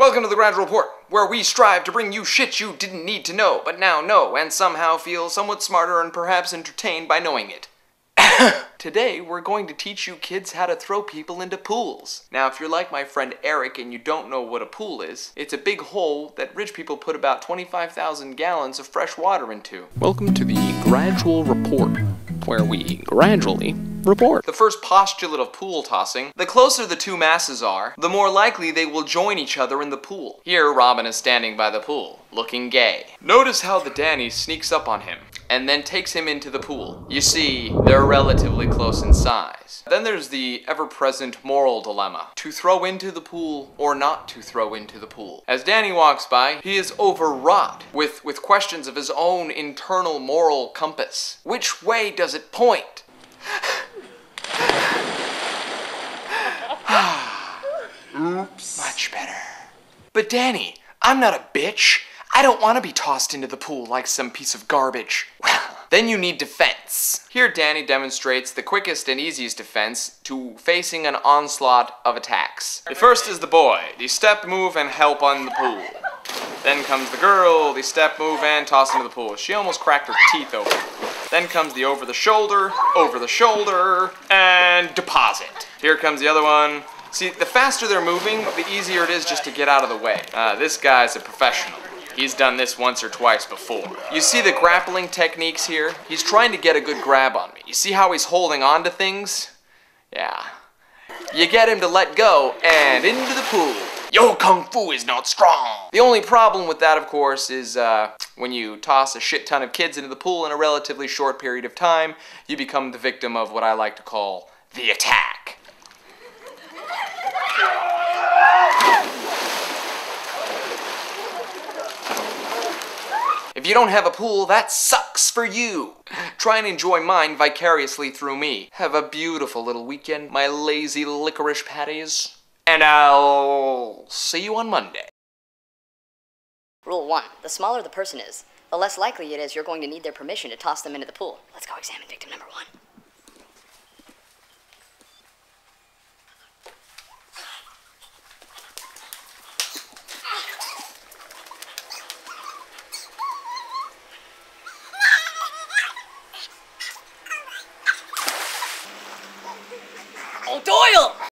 Welcome to The Gradual Report, where we strive to bring you shit you didn't need to know, but now know, and somehow feel somewhat smarter and perhaps entertained by knowing it. Today, we're going to teach you kids how to throw people into pools. Now, if you're like my friend Eric and you don't know what a pool is, it's a big hole that rich people put about 25,000 gallons of fresh water into. Welcome to The Gradual Report, where we gradually report. The first postulate of pool tossing: the closer the two masses are, the more likely they will join each other in the pool. Here, Robin is standing by the pool, looking gay. Notice how the Danny sneaks up on him, and then takes him into the pool. You see, they're relatively close in size. Then there's the ever-present moral dilemma: to throw into the pool or not to throw into the pool. As Danny walks by, he is overwrought with questions of his own internal moral compass. Which way does it point? Oops. Much better. But Danny, I'm not a bitch. I don't want to be tossed into the pool like some piece of garbage. Well, then you need defense. Here Danny demonstrates the quickest and easiest defense to facing an onslaught of attacks. The first is the boy: the step, move, and help on the pool. Then comes the girl: the step, move, and toss into the pool. She almost cracked her teeth open. Then comes the over the shoulder, and deposit. Here comes the other one. See, the faster they're moving, the easier it is just to get out of the way. This guy's a professional. He's done this once or twice before. You see the grappling techniques here? He's trying to get a good grab on me. You see how he's holding on to things? Yeah. You get him to let go, and into the pool. Yo, kung fu is not strong. The only problem with that, of course, is when you toss a shit ton of kids into the pool in a relatively short period of time, you become the victim of what I like to call the attack. If you don't have a pool, that sucks for you. Try and enjoy mine vicariously through me. Have a beautiful little weekend, my lazy licorice patties. And I'll see you on Monday. Rule 1. The smaller the person is, the less likely it is you're going to need their permission to toss them into the pool. Let's go examine victim number 1.